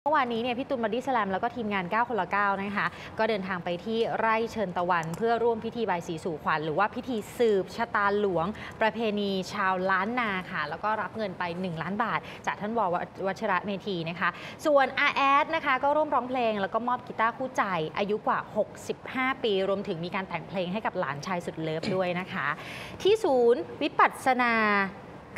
เมื่อวานนี้เนี่ยพี่ตูนบอดี้สแลมแล้วก็ทีมงาน9คนละ9นะคะก็เดินทางไปที่ไร่เชิญตะวันเพื่อร่วมพิธีบายสีสู่ขวัญหรือว่าพิธีสืบชะตาหลวงประเพณีชาวล้านนาค่ะแล้วก็รับเงินไป1ล้านบาทจากท่านว.วัชระเมธีนะคะส่วนอาแอดนะคะก็ร่วมร้องเพลงแล้วก็มอบกีตาร์คู่ใจอายุกว่า65ปีรวมถึงมีการแต่งเพลงให้กับหลานชายสุดเลิฟด้วยนะคะที่ศูนย์วิปัสสนา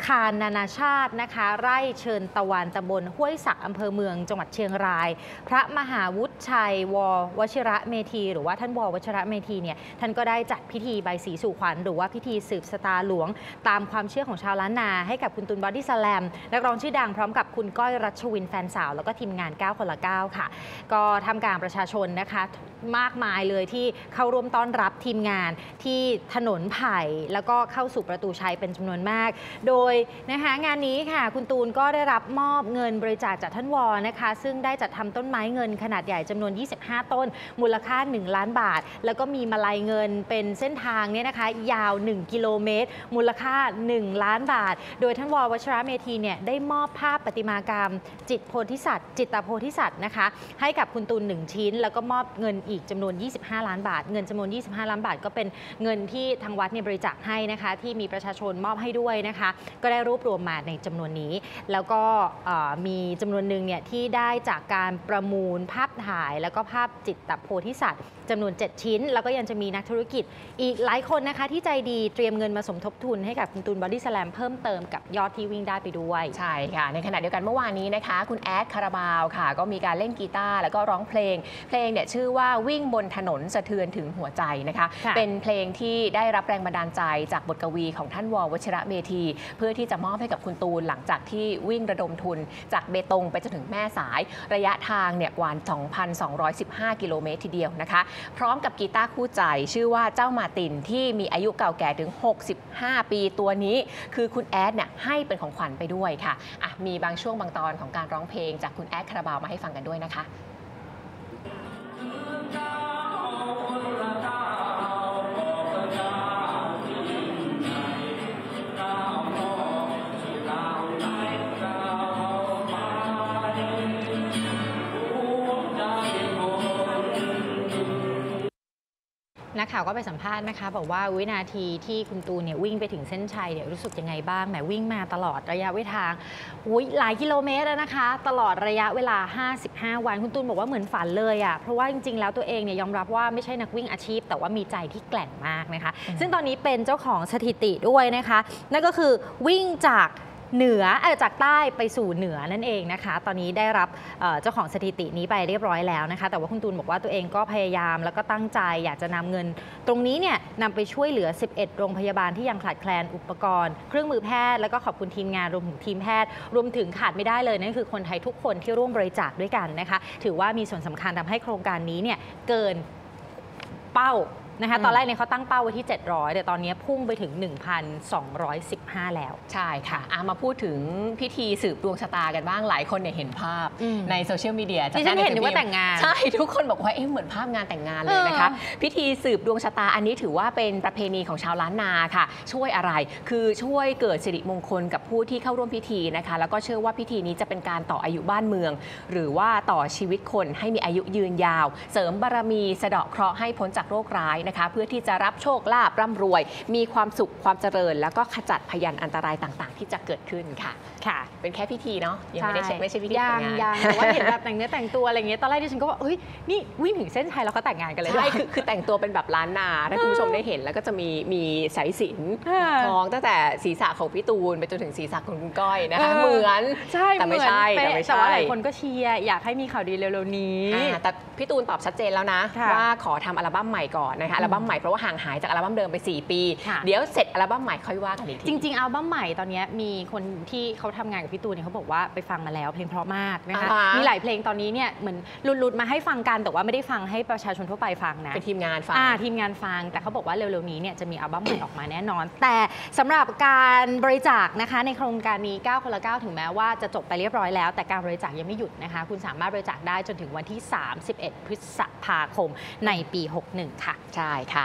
คานนานาชาตินะคะไร่เชิญตะวันตำบลห้วยสักอำเภอเมืองจังหวัดเชียงรายพระมหาวุฒิชัยว.วัชระเมธีหรือว่าท่านว.วัชระเมธีเนี่ยท่านก็ได้จัดพิธีใบสีสู่ขวัญหรือว่าพิธีสืบชะตาหลวงตามความเชื่อของชาวล้านนาให้กับคุณตูนบอดี้สแลมนักร้องชื่อดังพร้อมกับคุณก้อยรัชวินแฟนสาวแล้วก็ทีมงาน9คนละ9ค่ะก็ทำการประชาชนนะคะมากมายเลยที่เข้าร่วมต้อนรับทีมงานที่ถนนไผ่แล้วก็เข้าสู่ประตูชัยเป็นจำนวนมากโดยนะคะงานนี้ค่ะคุณตูนก็ได้รับมอบเงินบริจาคจากท่านว.นะคะซึ่งได้จัดทำต้นไม้เงินขนาดใหญ่จำนวน25ต้นมูลค่า1ล้านบาทแล้วก็มีมาลัยเงินเป็นเส้นทางเนี่ยนะคะยาว1กิโลเมตรมูลค่า1ล้านบาทโดยท่านว.วัชระเมธีเนี่ยได้มอบภาพประติมากรรมจิตตโพธิสัตว์นะคะให้กับคุณตูน1ชิ้นแล้วก็มอบเงินอีกจำนวน25ล้านบาทเงินจำนวน25ล้านบาทก็เป็นเงินที่ทางวัดเนี่ยบริจาคให้นะคะที่มีประชาชนมอบให้ด้วยนะคะก็ได้รวบรวมมาในจำนวนนี้แล้วก็มีจำนวนหนึ่งเนี่ยที่ได้จากการประมูลภาพถ่ายแล้วก็ภาพจิตตโพธิสัตว์จำนวน7ชิ้นแล้วก็ยังจะมีนักธุรกิจอีกหลายคนนะคะที่ใจดีเตรียมเงินมาสมทบทุนให้กับคุณตูนบอดี้สแลมเพิ่มเติมกับยอดที่วิ่งได้ไปด้วยใช่ค่ะในขณะเดียวกันเมื่อวานนี้นะคะคุณแอดคาราบาวค่ะก็มีการเล่นกีตาร์แล้วก็ร้องเพลงเนี่ยชื่อว่าวิ่งบนถนนสะเทือนถึงหัวใจนะคะเป็นเพลงที่ได้รับแรงบันดาลใจจากบทกวีของท่านว.วัชระเมธีเพื่อที่จะมอบให้กับคุณตูนหลังจากที่วิ่งระดมทุนจากเบตงไปจนถึงแม่สายระยะทางเนี่ยกว่า 2,215 กิโลเมตรทีเดียวนะคะพร้อมกับกีตาร์คู่ใจชื่อว่าเจ้ามาตินที่มีอายุเก่าแก่ถึง65ปีตัวนี้คือคุณแอดเนี่ยให้เป็นของขวัญไปด้วยค่ะมีบางช่วงบางตอนของการร้องเพลงจากคุณแอดคาราบาวมาให้ฟังกันด้วยนะคะนักข่าวก็ไปสัมภาษณ์นะคะบอกว่าวินาทีที่คุณตูนเนี่ยวิ่งไปถึงเส้นชัยเนี่ยรู้สึกยังไงบ้างแหมวิ่งมาตลอดระยะเวลาทางหลายกิโลเมตรนะคะตลอดระยะเวลา55วันคุณตูนบอกว่าเหมือนฝันเลยอ่ะเพราะว่าจริงๆแล้วตัวเองเนี่ยยอมรับว่าไม่ใช่นักวิ่งอาชีพแต่ว่ามีใจที่แกร่งมากนะคะซึ่งตอนนี้เป็นเจ้าของสถิติด้วยนะคะนั่นก็คือวิ่งจากใต้ไปสู่เหนือนั่นเองนะคะตอนนี้ได้รับเจ้าของสถิตินี้ไปเรียบร้อยแล้วนะคะแต่ว่าคุณตูนบอกว่าตัวเองก็พยายามแล้วก็ตั้งใจอยากจะนำเงินตรงนี้เนี่ยนำไปช่วยเหลือ11โรงพยาบาลที่ยังขาดแคลนอุปกรณ์เครื่องมือแพทย์แล้วก็ขอบคุณทีมงานรวมถึงทีมแพทย์รวมถึงขาดไม่ได้เลยนั่นคือคนไทยทุกคนที่ร่วมบริจาคด้วยกันนะคะถือว่ามีส่วนสำคัญทำให้โครงการนี้เนี่ยเกินเป้านะคะตอนแรกเนี่ยเขาตั้งเป้าไว้ที่700แต่ตอนนี้พุ่งไปถึง 1,215 แล้วใช่ค่ะมาพูดถึงพิธีสืบดวงชะตากันบ้างหลายคนเนี่ยเห็นภาพในโซเชียลมีเดียที่ฉันเห็นว่าแต่งงานใช่ทุกคนบอกว่าเหมือนภาพงานแต่งงานเลยนะคะพิธีสืบดวงชะตาอันนี้ถือว่าเป็นประเพณีของชาวล้านนาค่ะช่วยอะไรคือช่วยเกิดสิริมงคลกับผู้ที่เข้าร่วมพิธีนะคะแล้วก็เชื่อว่าพิธีนี้จะเป็นการต่ออายุบ้านเมืองหรือว่าต่อชีวิตคนให้มีอายุยืนยาวเสริมบารมีสะเดาะเคราะห์ให้พ้นจากโรคร้ายนะคะเพื่อที่จะรับโชคลาภร่ำรวยมีความสุขความเจริญแล้วก็ขจัดพยันอันตรายต่างๆที่จะเกิดขึ้นค่ะค่ะเป็นแค่พิธีเนาะยังไม่ได้ไม่ใช่พิธีแต่งงานแต่ว่าเห็นแบบแต่งเนื้อแต่งตัวอะไรเงี้ยตอนแรกที่ฉันก็ว่าเฮ้ยนี่วิ่งถึงเส้นชัยแล้วก็แต่งงานกันเลยใช่คือแต่งตัวเป็นแบบล้านนาถ้าคุณผู้ชมได้เห็นแล้วก็จะมีสายสิญจน์คล้องตั้งแต่ศีรษะของพี่ตูนไปจนถึงศีรษะของคุณก้อยนะคะเหมือนแต่ไม่ใช่แต่ว่าหลายคนก็เชียร์อยากให้มีข่าวดีเร็วๆนี้แต่พี่ตูนตอบชัดเจนแล้วนะว่าขอทำอัลบั้มใหม่ก่อนอัลบั้มใหม่เพราะว่าห่างหายจากอัลบั้มเดิมไป4ปีเดี๋ยวเสร็จอัลบั้มใหม่ค่อยว่ากันอีกทีจริงๆอัลบั้มใหม่ตอนนี้มีคนที่เขาทำงานกับพี่ตูนเนี่ยเขาบอกว่าไปฟังมาแล้วเพลงเพราะมากนะคะมีหลายเพลงตอนนี้เนี่ยเหมือนหลุดมาให้ฟังกันแต่ว่าไม่ได้ฟังให้ประชาชนทั่วไปฟังนะเป็นทีมงานฟังทีมงานฟังแต่เขาบอกว่าเร็วๆนี้เนี่ยจะมีอัลบั้มใหม่ออกมาแน่นอนแต่สำหรับการบริจาคนะคะในโครงการนี้9คนละ9ถึงแม้ว่าจะจบไปเรียบร้อยแล้วแต่การบริจาคยังไม่หยุดนะคะคุณสามารถบริจาคได้จนถึงวันที่31 พฤษภาคมในปี 61ค่ะใช่ค่ะ